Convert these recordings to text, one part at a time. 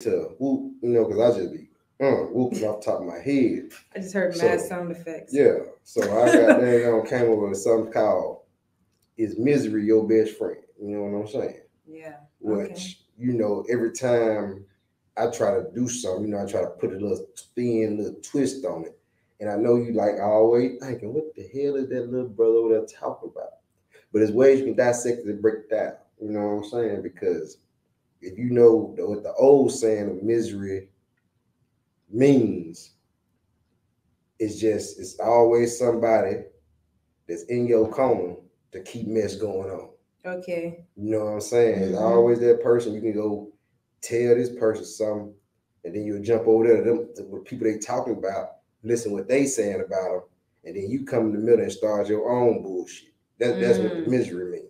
to whoop, you know, because I just be whooping off the top of my head. I just heard mad sound effects. Yeah. So I got came over with something called Is Misery Your Best Friend? You know what I'm saying? Yeah. Which, you know, every time I try to do something, you know, I try to put a little spin, little twist on it. And I know you like always thinking, what the hell is that little brother over there talking about? But there's ways you can dissect it and break it down. You know what I'm saying? Because if you know what the old saying of misery means, it's always somebody that's in your corner to keep mess going on. Okay. You know what I'm saying? Mm-hmm. It's always that person. You can go tell this person something, and then you'll jump over there to them, to the people they talking about, listen what they saying about them, and then you come in the middle and start your own bullshit. That's what the misery means.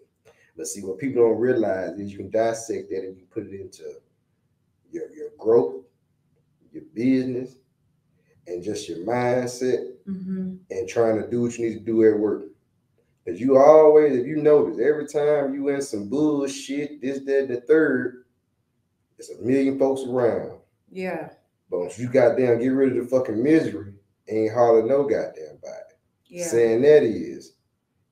But see, what people don't realize is you can dissect that and you put it into your growth, your business, and just your mindset, and trying to do what you need to do at work. Because you always, if you notice, every time you in some bullshit, this, that, and the third, there's a million folks around. Yeah. But once you goddamn get rid of the fucking misery, ain't hardly no goddamn body. Yeah. Saying that is,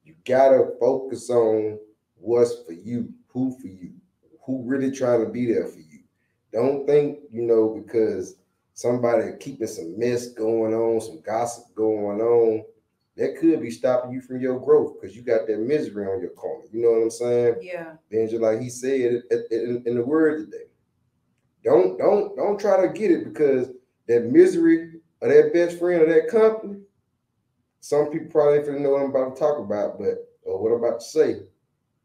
you gotta focus on what's for you, who really trying to be there for you. Don't think, you know, because somebody keeping some mess going on, some gossip going on, that could be stopping you from your growth because you got that misery on your corner. You know what I'm saying? Yeah. Then just like he said in the word today, don't try to get it because that misery or that best friend or that company, some people probably don't know what I'm about to talk about, but or what I'm about to say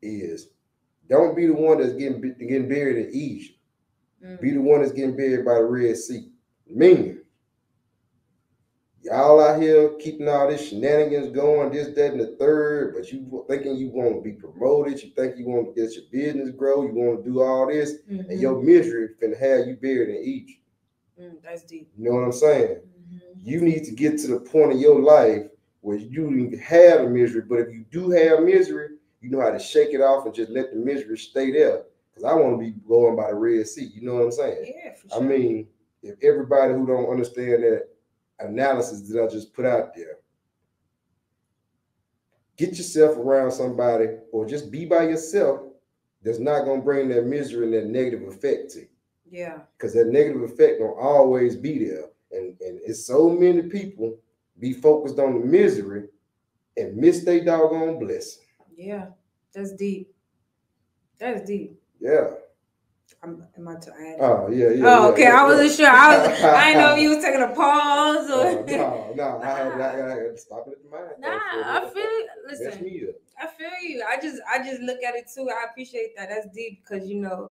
is, don't be the one that's getting buried in Egypt. Be the one that's getting buried by the Red Sea. Meaning, y'all out here keeping all this shenanigans going, this, that, and the third, but you thinking you want to be promoted, you think you want to get your business grow, you want to do all this, and your misery can have you buried in Egypt. That's deep. You know what I'm saying? You need to get to the point in your life where you didn't have a misery, but if you do have misery, you know how to shake it off and just let the misery stay there. Because I want to be going by the Red Sea. You know what I'm saying? Yeah, for sure. I mean, if everybody who don't understand that analysis that I just put out there, get yourself around somebody or just be by yourself that's not going to bring that misery and that negative effect to you. Yeah. Because that negative effect will always be there. And it's so many people be focused on the misery and miss their doggone blessing. Yeah, that's deep. That is deep. Yeah. Am I to add? Oh, yeah. Oh, okay. Yeah, I wasn't sure. I didn't know if you was taking a pause or. No. I stop it in mind. Nah, I feel it. Listen, I feel you. I just look at it too. I appreciate that. That's deep because, you know,